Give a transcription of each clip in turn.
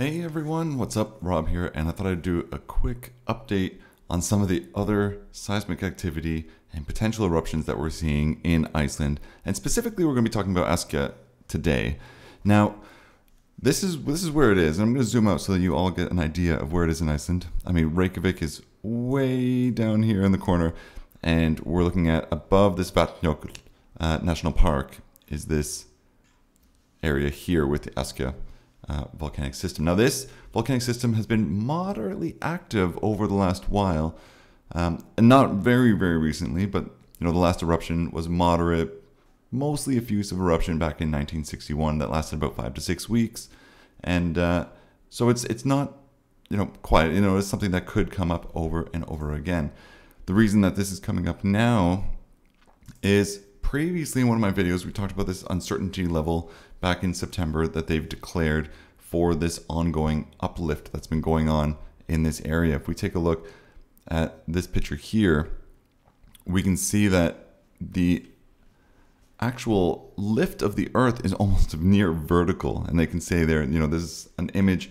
Hey everyone, what's up? Rob here, and I thought I'd do a quick update on some of the other seismic activity and potential eruptions that we're seeing in Iceland. And specifically, we're going to be talking about Askja today. Now, this is where it is, and I'm going to zoom out so that you all get an idea of where it is in Iceland. I mean, Reykjavik is way down here in the corner, and we're looking at above this Vatnajökull National Park is this area here with the Askja volcanic system. Now this volcanic system has been moderately active over the last while, and not very recently, but you know, the last eruption was moderate, mostly effusive eruption back in 1961 that lasted about 5 to 6 weeks, and so it's not, you know, quite, you know, it's something that could come up over and over again. The reason that this is coming up now is previously in one of my videos, we talked about this uncertainty level back in September that they've declared for this ongoing uplift that's been going on in this area. If we take a look at this picture here, we can see that the actual lift of the Earth is almost near vertical. And they can say there, you know, this is an image,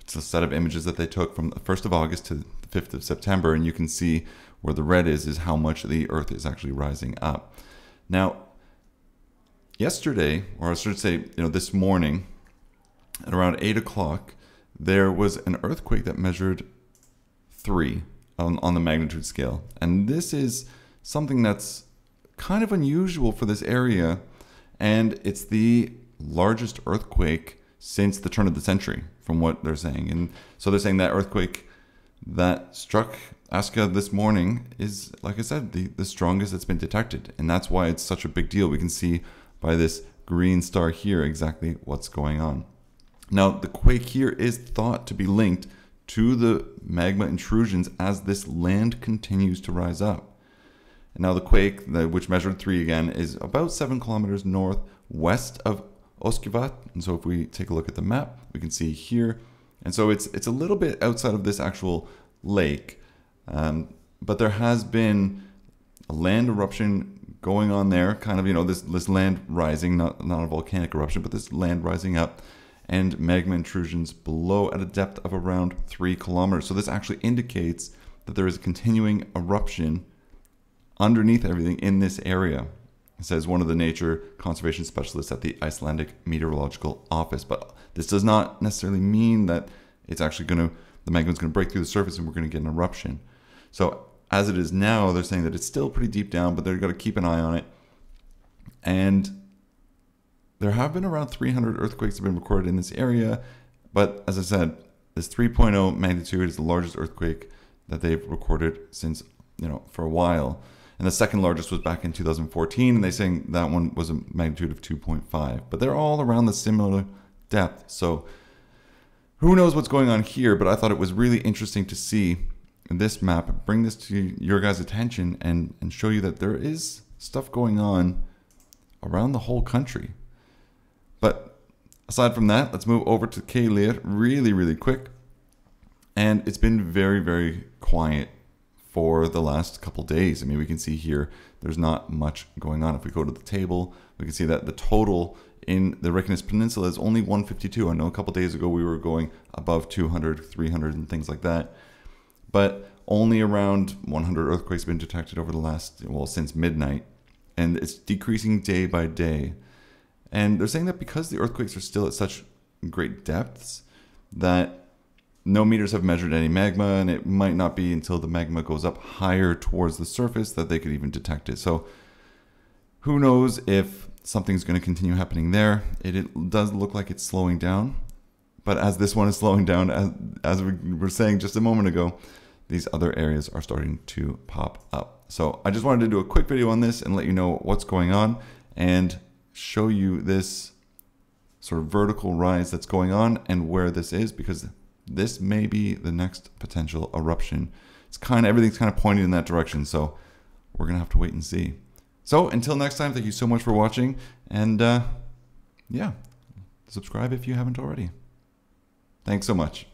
it's a set of images that they took from the 1st of August to the 5th of September. And you can see where the red is how much the Earth is actually rising up. Now, yesterday, or I should say, you know, this morning, at around 8 o'clock, there was an earthquake that measured 3 on the magnitude scale. And this is something that's kind of unusual for this area, and it's the largest earthquake since the turn of the century, from what they're saying. And so they're saying that earthquake that struck Askja this morning is, like I said, the strongest that's been detected, and that's why it's such a big deal. We can see by this green star here exactly what's going on. Now, the quake here is thought to be linked to the magma intrusions as this land continues to rise up. And now the quake, which measured 3 again, is about 7 kilometers northwest of Oskivat. And so if we take a look at the map, we can see here. And so it's a little bit outside of this actual lake, but there has been a land eruption going on there, kind of, you know, this land rising, not a volcanic eruption, but this land rising up, and magma intrusions below at a depth of around 3 kilometers. So this actually indicates that there is a continuing eruption underneath everything in this area, says one of the nature conservation specialists at the Icelandic Meteorological Office. But this does not necessarily mean that it's actually going to, the magma is going to break through the surface and we're going to get an eruption. So as it is now, they're saying that it's still pretty deep down, but they're going to keep an eye on it. And there have been around 300 earthquakes have been recorded in this area. But as I said, this 3.0 magnitude is the largest earthquake that they've recorded since, you know, for a while. And the second largest was back in 2014, and they're saying that one was a magnitude of 2.5. But they're all around the similar depth, so who knows what's going on here, but I thought it was really interesting to see this map, bring this to your guys' attention, and show you that there is stuff going on around the whole country. But aside from that, let's move over to Keilir really quick. And it's been very quiet for the last couple days. I mean, we can see here, there's not much going on. If we go to the table, we can see that the total in the Reykjanes Peninsula is only 152. I know a couple days ago we were going above 200, 300 and things like that. But only around 100 earthquakes have been detected over the last, well, since midnight. And it's decreasing day by day. And they're saying that because the earthquakes are still at such great depths, that no meters have measured any magma, and it might not be until the magma goes up higher towards the surface that they could even detect it. So who knows if something's going to continue happening there. It does look like it's slowing down, but as this one is slowing down, as we were saying just a moment ago, these other areas are starting to pop up. So I just wanted to do a quick video on this and let you know what's going on and show you this sort of vertical rise that's going on and where this is, because this may be the next potential eruption. It's kind of, everything's kind of pointing in that direction, so we're gonna have to wait and see. So until next time, thank you so much for watching, and yeah, subscribe if you haven't already. Thanks so much.